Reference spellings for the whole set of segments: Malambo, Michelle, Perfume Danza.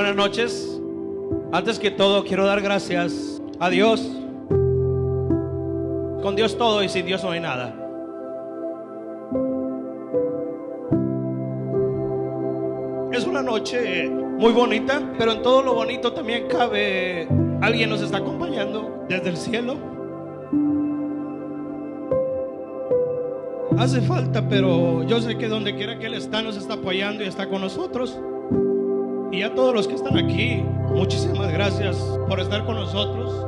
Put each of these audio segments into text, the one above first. Buenas noches. Antes que todo quiero dar gracias a Dios. Con Dios todo y sin Dios no hay nada. Es una noche muy bonita, pero en todo lo bonito también cabe alguien nos está acompañando desde el cielo. Hace falta, pero yo sé que donde quiera que Él está nos está apoyando y está con nosotros. Y a todos los que están aquí, muchísimas gracias por estar con nosotros,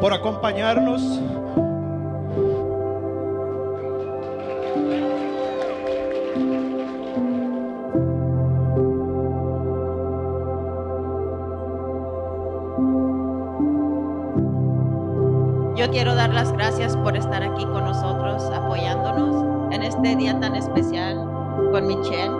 por acompañarnos. Yo quiero dar las gracias por estar aquí con nosotros, apoyándonos en este día tan especial con Michelle.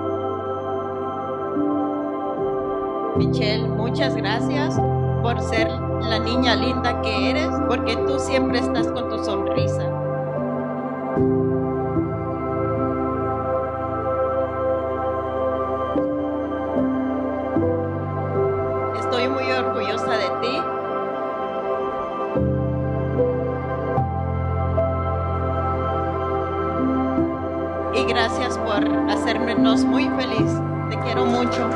Michelle, muchas gracias por ser la niña linda que eres, porque tú siempre estás con tu sonrisa. Estoy muy orgullosa de ti. Y gracias por hacernos muy feliz. Te quiero mucho.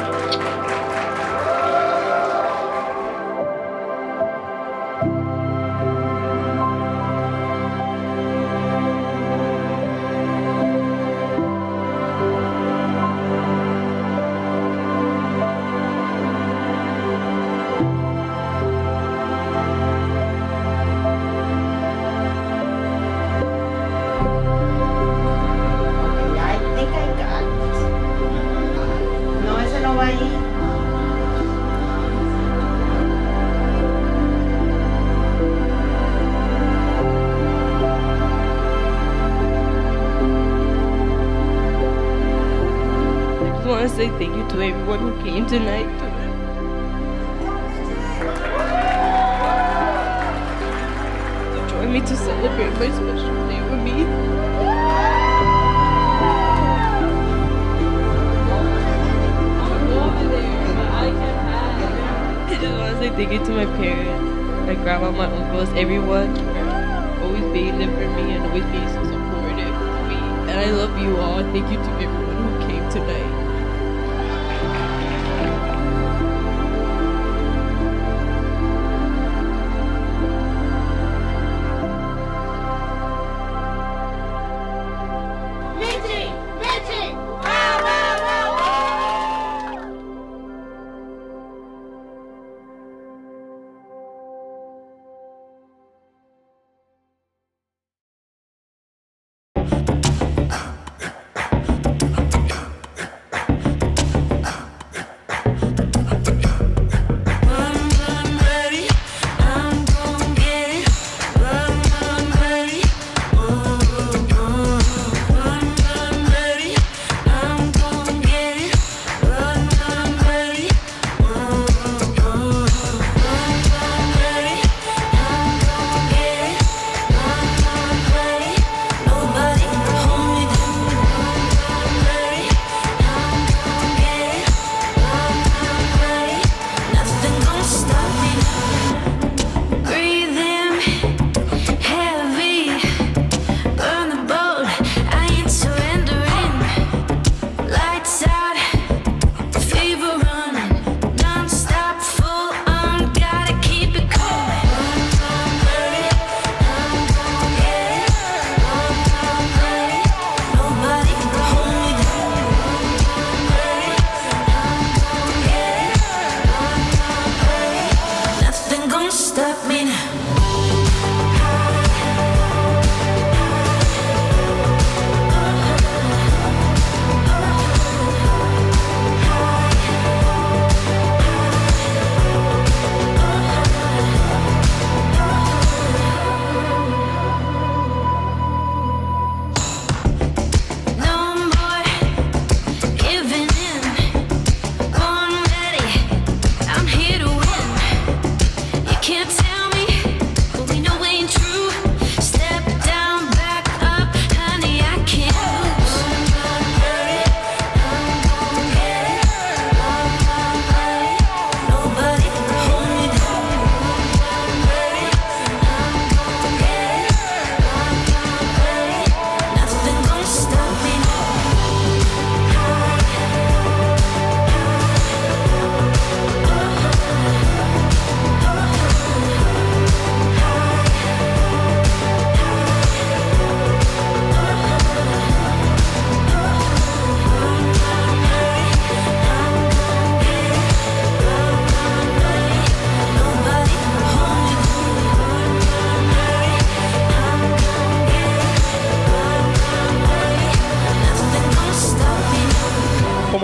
I want to say thank you to everyone who came tonight. To join me to celebrate my special day with me. I'm over there, but I can't hide. I just want to say thank you to my parents, my grandma, my uncles, everyone for always being there for me and always being so supportive to me. And I love you all. Thank you to everyone who came tonight.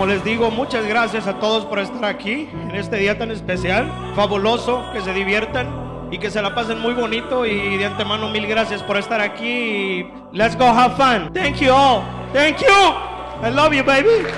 Como les digo, muchas gracias a todos por estar aquí en este día tan especial, fabuloso, que se diviertan y que se la pasen muy bonito. Y de antemano, mil gracias por estar aquí. Let's go have fun. Thank you all. Thank you. I love you, baby.